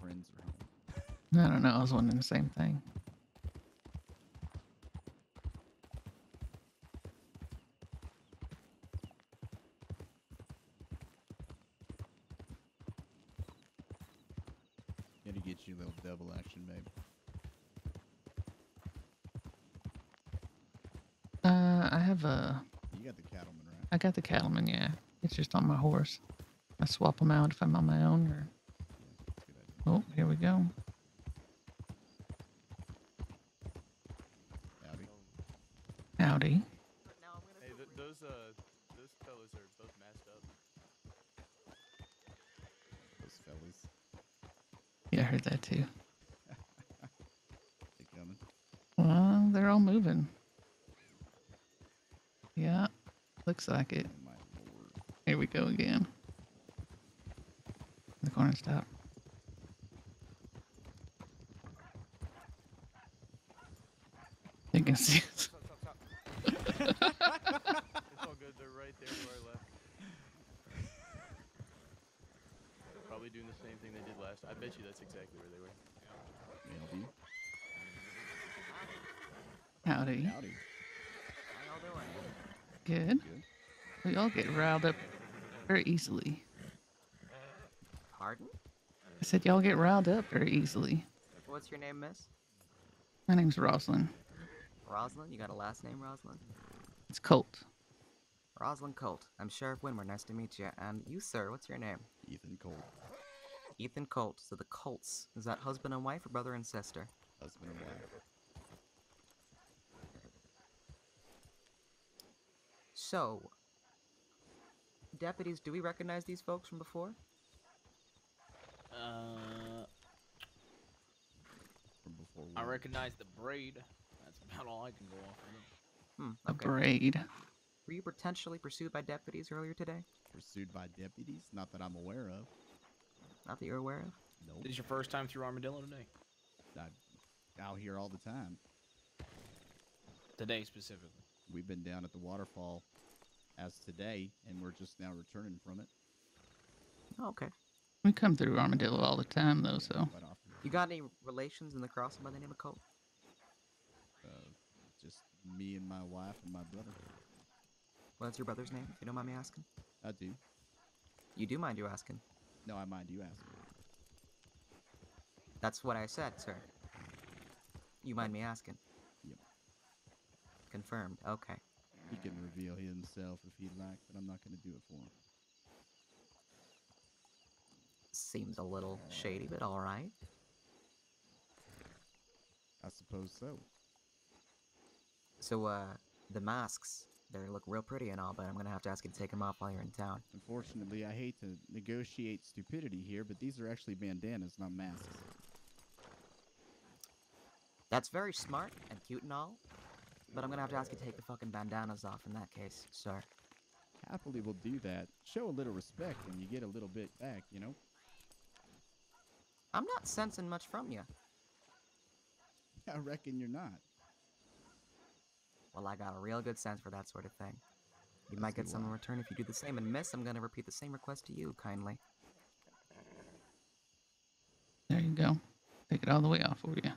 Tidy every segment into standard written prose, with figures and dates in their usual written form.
friends are home. I don't know. I was wondering the same thing. Gotta get you a little double action, babe. I have a... You got the cattleman, right? I got the cattleman, yeah. It's just on my horse. I swap them out if I'm on my own, or... Oh, here we go. Howdy. Howdy. Hey, those fellas are both masked up. Those fellas. Yeah, I heard that too. They coming? Well, they're all moving. Yeah, looks like it. Oh, my Lord. Here we go again. The corner stop. You can see us. Stop. It's all good. They're right there where I left. They're probably doing the same thing they did last. I bet you that's exactly where they were. Maybe. Howdy. Howdy. How y'all doing? Good. We all get riled up very easily. Pardon? I said y'all get riled up very easily. What's your name, miss? My name's Roslyn. Roslyn? You got a last name, Roslyn? It's Colt. Roslyn Colt. I'm Sheriff Winmore. Nice to meet you. And you, sir, what's your name? Ethan Colt. Ethan Colt. So the Colts. Is that husband and wife or brother and sister? Husband and wife. So, deputies, do we recognize these folks from before? I recognize the braid. That's about all I can go off of. Okay. A braid. Were you potentially pursued by deputies earlier today? Pursued by deputies? Not that I'm aware of. Not that you're aware of? No. Nope. This is your first time through Armadillo today? I'm out here all the time. Today specifically. We've been down at the waterfall as today, and we're just now returning from it. Okay. We come through Armadillo all the time, though, so. You got any relations in the crossing by the name of Colt? Just me and my wife and my brother. What's your brother's name, if you don't mind me asking? I do. You do mind you asking? No, I mind you asking. That's what I said, sir. You mind me asking? Confirmed. Okay. He can reveal himself if he'd like, but I'm not going to do it for him. Seems a little shady, but all right. I suppose so. So, the masks, they look real pretty and all, but I'm going to have to ask you to take them off while you're in town. Unfortunately, I hate to negotiate stupidity here, but these are actually bandanas, not masks. That's very smart and cute and all. But I'm gonna have to ask you to take the fucking bandanas off in that case, sir. Happily we'll do that. Show a little respect and you get a little bit back, you know? I'm not sensing much from you. I reckon you're not. Well, I got a real good sense for that sort of thing. You might get some in return if you do the same, and miss, I'm gonna repeat the same request to you, kindly. There you go. Take it all the way off for you.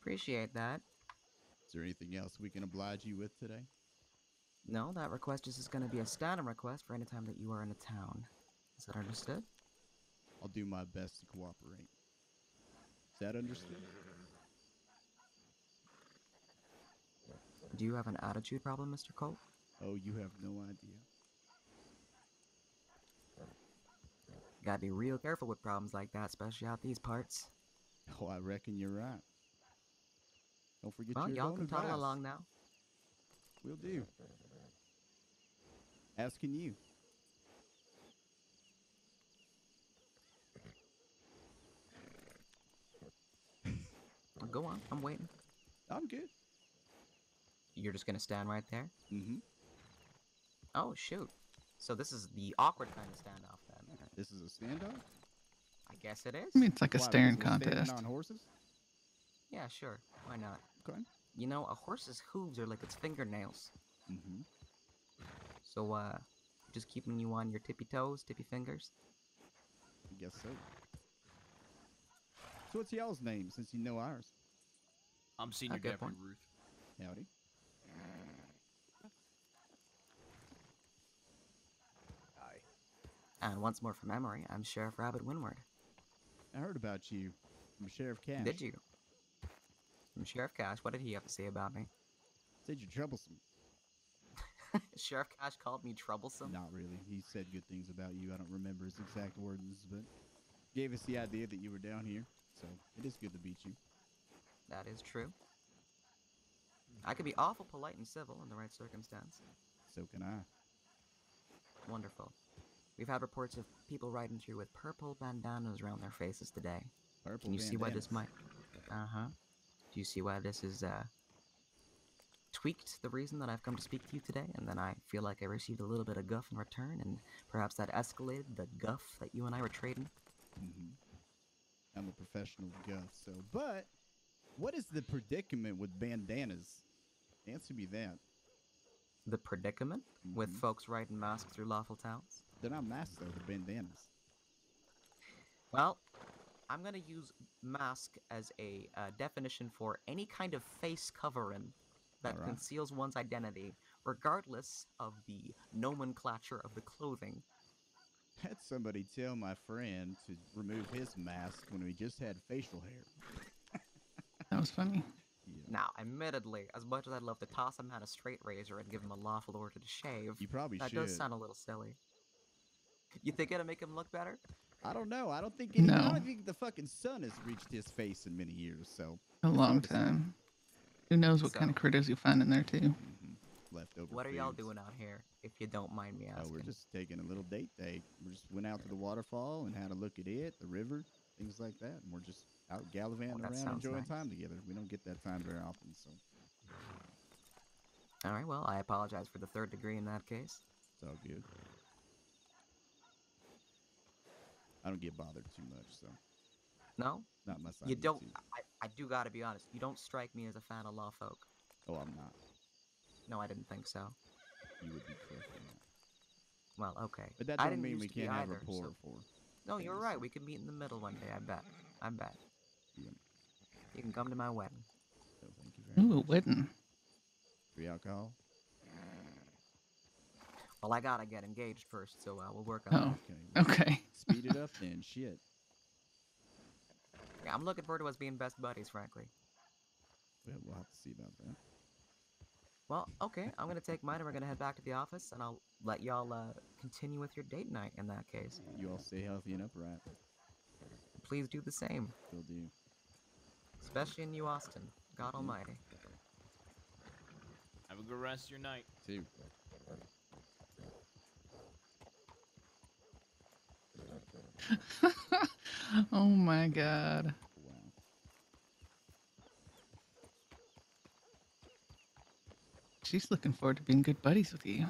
Appreciate that. Is there anything else we can oblige you with today? No, that request is just going to be a standing request for any time that you are in the town. Is that understood? I'll do my best to cooperate. Is that understood? Do you have an attitude problem, Mr. Colt? Oh, you have no idea. Gotta be real careful with problems like that, especially out these parts. Oh, I reckon you're right. Don't forget y'all can toddle along now. Will do. Asking you. Go on. I'm waiting. I'm good. You're just going to stand right there? Mm-hmm. Oh, shoot. So this is the awkward kind of standoff, then. This is a standoff? I guess it is. I mean, it's like a staring contest. On horses? Yeah, sure. Why not? Okay. You know, a horse's hooves are like its fingernails. Mm-hmm. So, just keeping you on your tippy toes, tippy fingers? I guess so. So what's y'all's name, since you know ours? I'm Senior Devon Ruth. Howdy. Hi. And once more from memory, I'm Sheriff Rabbit Winward. I heard about you from Sheriff Cash. Did you? From Sheriff Cash, what did he have to say about me? Said you're troublesome. Sheriff Cash called me troublesome? Not really. He said good things about you. I don't remember his exact words, but gave us the idea that you were down here, so it is good to beat you. That is true. I could be awful polite and civil in the right circumstance. So can I. Wonderful. We've had reports of people riding through with purple bandanas around their faces today. Purple Can you bandanas. See why this might... Uh-huh. Do you see why this is, tweaked the reason that I've come to speak to you today, and then I feel like I received a little bit of guff in return, and perhaps that escalated the guff that you and I were trading? Mm-hmm. I'm a professional guff, so... But... What is the predicament with bandanas? Answer me that. The predicament? Mm-hmm. With folks riding masks through lawful towns? They're not masks, though. They're bandanas. Well, I'm going to use mask as a definition for any kind of face covering that conceals one's identity, regardless of the nomenclature of the clothing. Had somebody tell my friend to remove his mask when we just had facial hair. That was funny. Yeah. Now, admittedly, as much as I'd love to toss him out a straight razor and give him a lawful order to shave, you probably that should. Does sound a little silly. You think it'll make him look better? I don't know. I don't think any, I don't think the fucking sun has reached his face in many years. So a long time. Who knows what kind of critters you find in there too? Mm-hmm. Leftover. What are y'all doing out here? If you don't mind me asking. Oh, we're just taking a little date day. We just went out to the waterfall and had a look at it, the river, things like that, and we're just out gallivanting around, enjoying time together. We don't get that time very often, so. All right, well, I apologize for the third degree in that case. It's all good. I don't get bothered too much, so. No? Not my side. You don't. I do gotta be honest. You don't strike me as a fan of law folk. Oh, I'm not. No, I didn't think so. You would be correct on that. Well, okay. But that doesn't mean we can't have rapport for. No, you're right. We could meet in the middle one day. I bet. I bet. Yeah. You can come to my wedding. So thank you very much. Ooh, wedding. Free alcohol? Well, I gotta get engaged first, so we'll work on that. Okay. Speed it up then, shit. Yeah, I'm looking forward to us being best buddies, frankly. Yeah, we'll have to see about that. Well, okay, I'm gonna take mine and we're gonna head back to the office, and I'll let y'all continue with your date night in that case. You all stay healthy and upright. Please do the same. Will do. Especially in New Austin. God almighty. Have a good rest of your night. Too. Oh my god. Wow. She's looking forward to being good buddies with you. Yeah,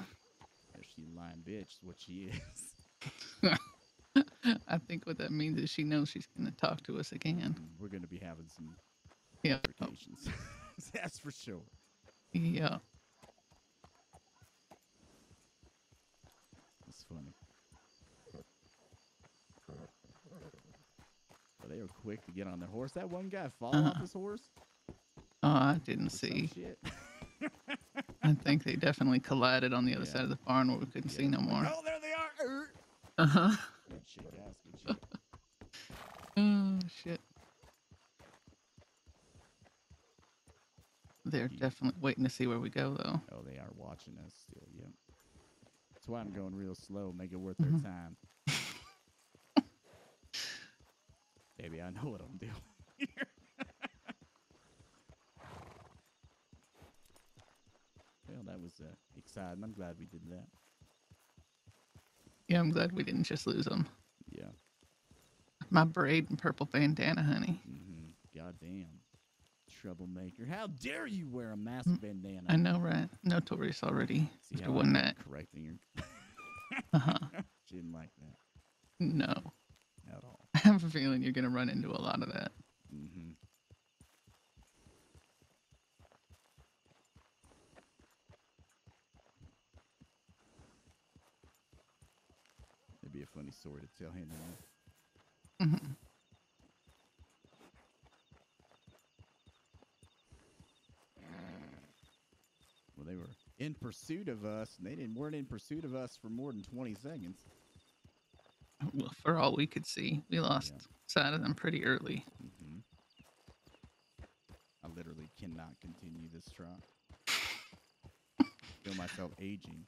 she's a lying bitch is what she is. I think what that means is she knows she's going to talk to us again. We're going to be having some complications. That's for sure. Yeah. That's funny. Well, they were quick to get on their horse. That one guy falling off his horse? Oh, I didn't see. Shit. I think they definitely collided on the other side of the barn where we couldn't see no more. Oh, there they are! Uh-huh. Good shit, guys. Good shit. Oh, shit. They're definitely waiting to see where we go, though. Oh, they are watching us still, yep. That's why I'm going real slow, make it worth their time. Baby, I know what I'm doing here. Well, that was exciting. I'm glad we did that. Yeah, I'm glad we didn't just lose them. Yeah. My braid and purple bandana, honey. Mm-hmm. Goddamn. Troublemaker. How dare you wear a mask bandana? I know, right? Notorious already. See how I kept correcting her? Uh-huh. She didn't like that. No. At all. I have a feeling you're going to run into a lot of that. Mm-hmm. It'd be a funny story to tell him. Mm-hmm. pursuit of us, and they weren't in pursuit of us for more than 20 seconds. Well, for all we could see, we lost sight of them pretty early. Mm-hmm. I literally cannot continue this trot. Feel myself aging.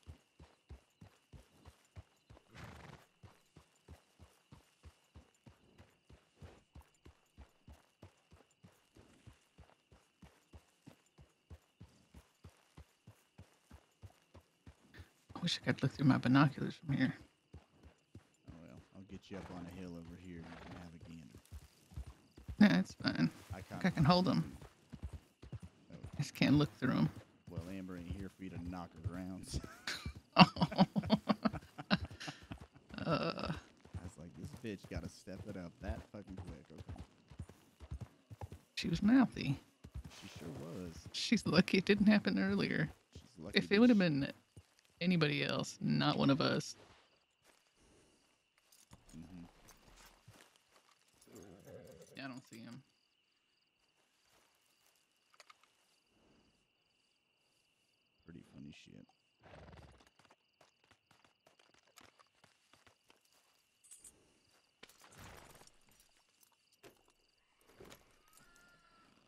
I wish I could look through my binoculars from here. Oh, well, I'll get you up on a hill over here and you can have a gander. Yeah, that's fine. I can hold them. Oh. I just can't look through them. Well, Amber ain't here for you to knock her around. So. I was like, this bitch got to step it up that fucking quick. Okay. She was mouthy. She sure was. She's lucky it didn't happen earlier. She's lucky if it would have been... anybody else, not one of us. Mm-hmm. I don't see him. Pretty funny shit.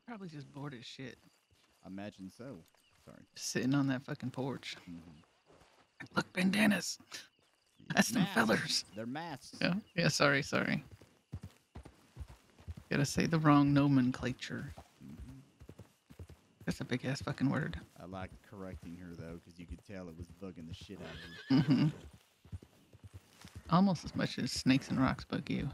Probably just bored as shit. I imagine so. Sorry. Sitting on that fucking porch. Mm-hmm. Look, bandanas. That's them fellers. They're masks. Yeah. Yeah, sorry, sorry. Gotta say the wrong nomenclature. Mm-hmm. That's a big ass fucking word. I like correcting her though, because you could tell it was bugging the shit out of me. Mm-hmm. Almost as much as snakes and rocks bug you.